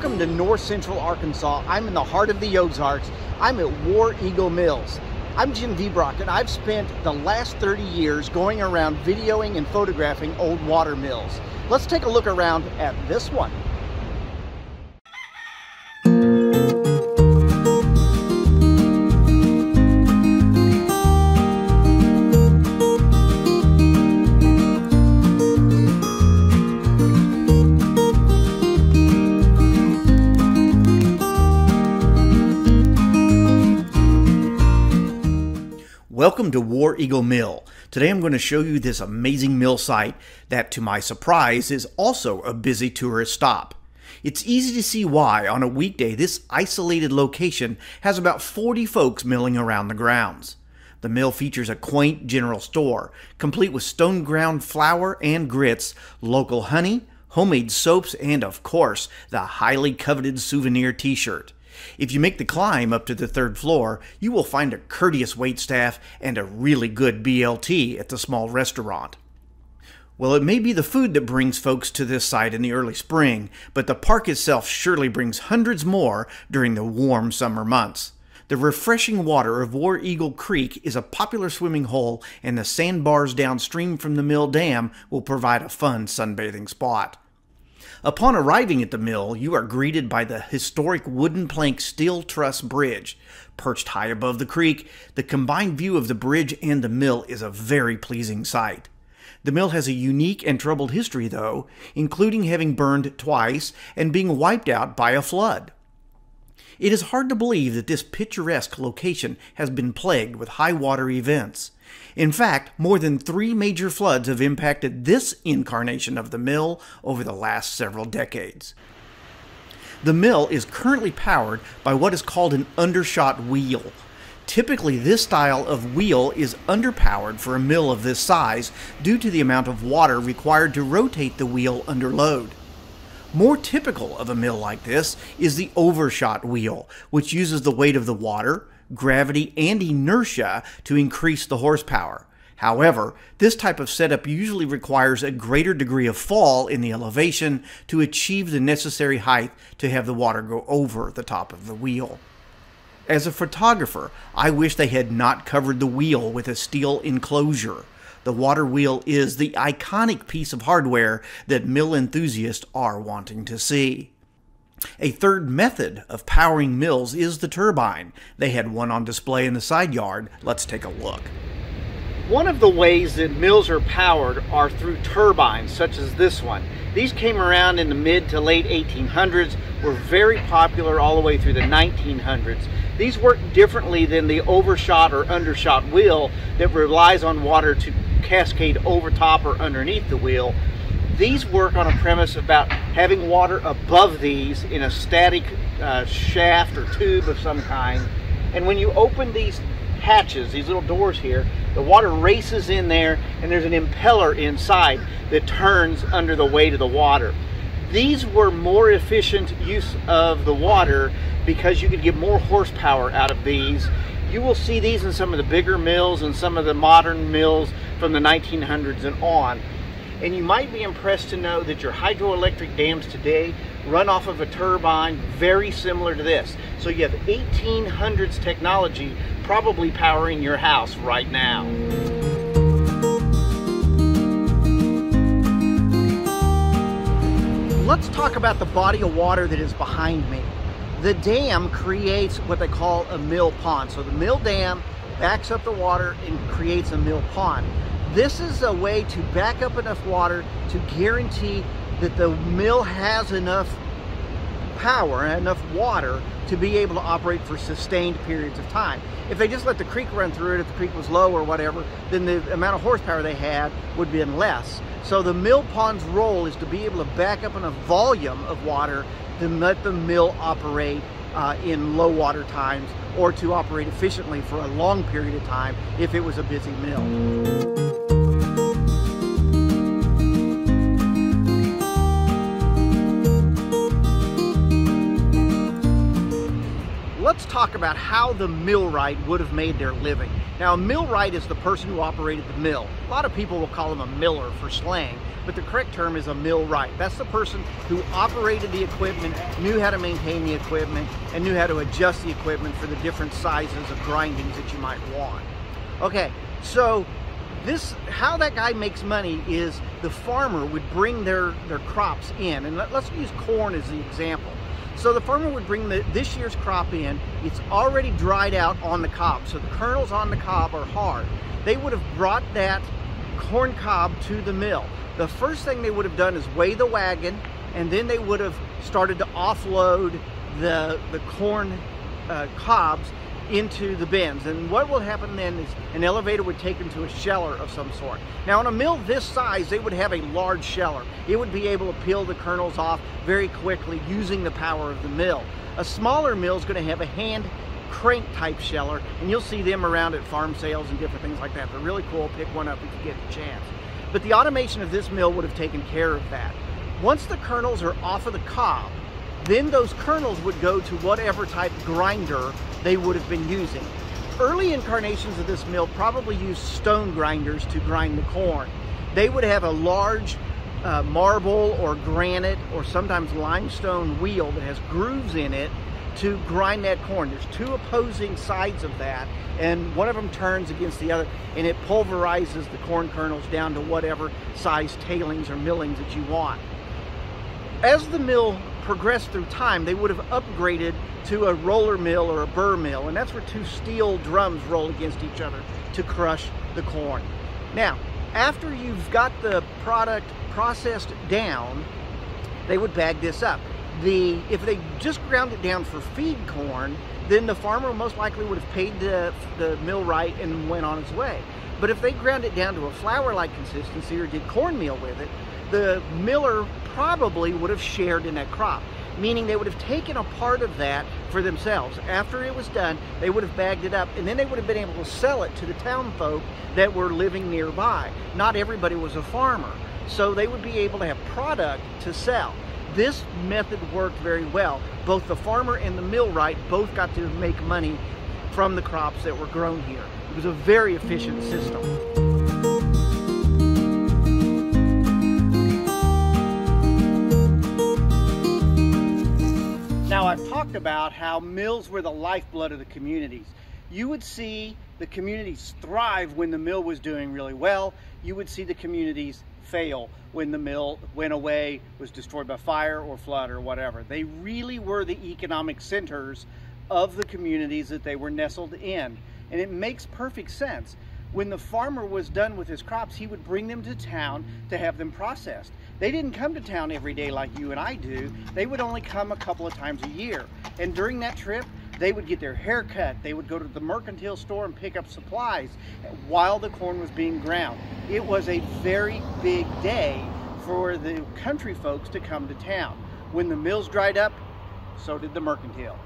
Welcome to North Central Arkansas. I'm in the heart of the Ozarks. I'm at War Eagle Mills. I'm Jim Viebrock, and I've spent the last 30 years going around videoing and photographing old water mills. Let's take a look around at this one. Welcome to War Eagle Mill. Today I'm going to show you this amazing mill site that, to my surprise, is also a busy tourist stop. It's easy to see why, on a weekday, this isolated location has about 40 folks milling around the grounds. The mill features a quaint general store, complete with stone-ground flour and grits, local honey, homemade soaps, and, of course, the highly coveted souvenir t-shirt. If you make the climb up to the third floor, you will find a courteous waitstaff and a really good BLT at the small restaurant. Well, it may be the food that brings folks to this site in the early spring, but the park itself surely brings hundreds more during the warm summer months. The refreshing water of War Eagle Creek is a popular swimming hole, and the sandbars downstream from the mill dam will provide a fun sunbathing spot. Upon arriving at the mill, you are greeted by the historic wooden plank steel truss bridge. Perched high above the creek, the combined view of the bridge and the mill is a very pleasing sight. The mill has a unique and troubled history, though, including having burned twice and being wiped out by a flood. It is hard to believe that this picturesque location has been plagued with high water events. In fact, more than 3 major floods have impacted this incarnation of the mill over the last several decades. The mill is currently powered by what is called an undershot wheel. Typically, this style of wheel is underpowered for a mill of this size due to the amount of water required to rotate the wheel under load. More typical of a mill like this is the overshot wheel, which uses the weight of the water, gravity, and inertia to increase the horsepower. However, this type of setup usually requires a greater degree of fall in the elevation to achieve the necessary height to have the water go over the top of the wheel. As a photographer, I wish they had not covered the wheel with a steel enclosure. The water wheel is the iconic piece of hardware that mill enthusiasts are wanting to see. A third method of powering mills is the turbine. They had one on display in the side yard. Let's take a look. One of the ways that mills are powered are through turbines, such as this one. These came around in the mid to late 1800s, were very popular all the way through the 1900s. These work differently than the overshot or undershot wheel that relies on water to cascade over top or underneath the wheel. These work on a premise about having water above these in a static shaft or tube of some kind. And when you open these hatches, these little doors here, the water races in there, and there's an impeller inside that turns under the weight of the water. These were more efficient use of the water because you could get more horsepower out of these. You will see these in some of the bigger mills and some of the modern mills from the 1900s and on. And you might be impressed to know that your hydroelectric dams today run off of a turbine very similar to this. So you have 1800s technology probably powering your house right now. Let's talk about the body of water that is behind me. The dam creates what they call a mill pond. So the mill dam backs up the water and creates a mill pond. This is a way to back up enough water to guarantee that the mill has enough power and enough water to be able to operate for sustained periods of time. If they just let the creek run through it, if the creek was low or whatever, then the amount of horsepower they had would be less. So the mill pond's role is to be able to back up enough volume of water to let the mill operate in low water times or to operate efficiently for a long period of time if it was a busy mill. let's talk about how the millwright would have made their living. Now, a millwright is the person who operated the mill. A lot of people will call him a miller for slang, but the correct term is a millwright. That's the person who operated the equipment, knew how to maintain the equipment, and knew how to adjust the equipment for the different sizes of grindings that you might want. Okay, so how that guy makes money is the farmer would bring their crops in, and let's use corn as the example. So the farmer would bring this year's crop in. It's already dried out on the cob, so the kernels on the cob are hard. They would have brought that corn cob to the mill. The first thing they would have done is weigh the wagon, and then they would have started to offload the corn cobs into the bins. And what will happen then is an elevator would take them to a sheller of some sort. Now, on a mill this size, they would have a large sheller. It would be able to peel the kernels off very quickly using the power of the mill. A smaller mill is going to have a hand crank type sheller, and you'll see them around at farm sales and different things like that. They're really cool. Pick one up if you get a chance. But the automation of this mill would have taken care of that. Once the kernels are off of the cob, then those kernels would go to whatever type grinder they would have been using. Early incarnations of this mill probably used stone grinders to grind the corn. They would have a large marble or granite or sometimes limestone wheel that has grooves in it to grind that corn. There's two opposing sides of that, and one of them turns against the other, and it pulverizes the corn kernels down to whatever size tailings or millings that you want. As the mill progressed through time, they would have upgraded to a roller mill or a burr mill, and that's where two steel drums roll against each other to crush the corn. Now, after you've got the product processed down, they would bag this up. If they just ground it down for feed corn, then the farmer most likely would have paid the millwright and went on his way. But if they ground it down to a flour-like consistency or did cornmeal with it, the miller probably would have shared in that crop, meaning they would have taken a part of that for themselves. After it was done, they would have bagged it up, and then they would have been able to sell it to the town folk that were living nearby. Not everybody was a farmer, so they would be able to have product to sell. This method worked very well. Both the farmer and the millwright both got to make money from the crops that were grown here. It was a very efficient system. Now, I've talked about how mills were the lifeblood of the communities. You would see the communities thrive when the mill was doing really well. You would see the communities fail when the mill went away, was destroyed by fire or flood or whatever. They really were the economic centers of the communities that they were nestled in. And it makes perfect sense. When the farmer was done with his crops, he would bring them to town to have them processed. They didn't come to town every day like you and I do. They would only come a couple of times a year. And during that trip, they would get their hair cut. They would go to the mercantile store and pick up supplies while the corn was being ground. It was a very big day for the country folks to come to town. When the mills dried up, so did the mercantile.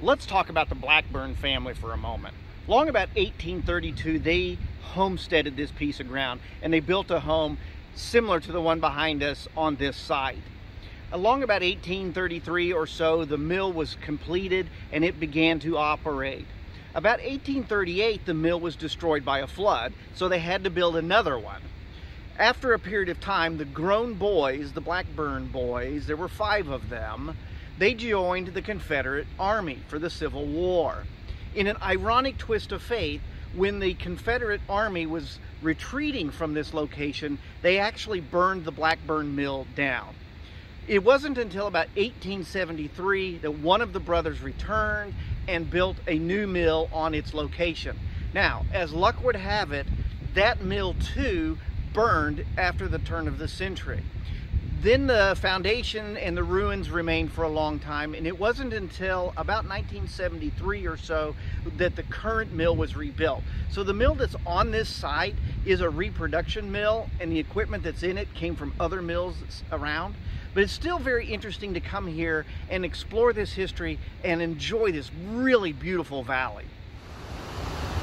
Let's talk about the Blackburn family for a moment. Long about 1832, they homesteaded this piece of ground, and they built a home similar to the one behind us on this site. Along about 1833 or so, the mill was completed and it began to operate. About 1838, the mill was destroyed by a flood, so they had to build another one. After a period of time, the grown boys, the Blackburn boys, there were 5 of them, they joined the Confederate Army for the Civil War. In an ironic twist of fate, when the Confederate Army was retreating from this location, they actually burned the Blackburn Mill down. It wasn't until about 1873 that one of the brothers returned and built a new mill on its location. Now, as luck would have it, that mill too burned after the turn of the century. Then the foundation and the ruins remained for a long time, and it wasn't until about 1973 or so that the current mill was rebuilt. So the mill that's on this site is a reproduction mill, and the equipment that's in it came from other mills around. But it's still very interesting to come here and explore this history and enjoy this really beautiful valley.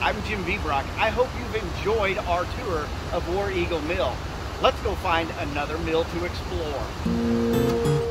I'm Jim Viebrock. I hope you've enjoyed our tour of War Eagle Mill. Let's go find another mill to explore.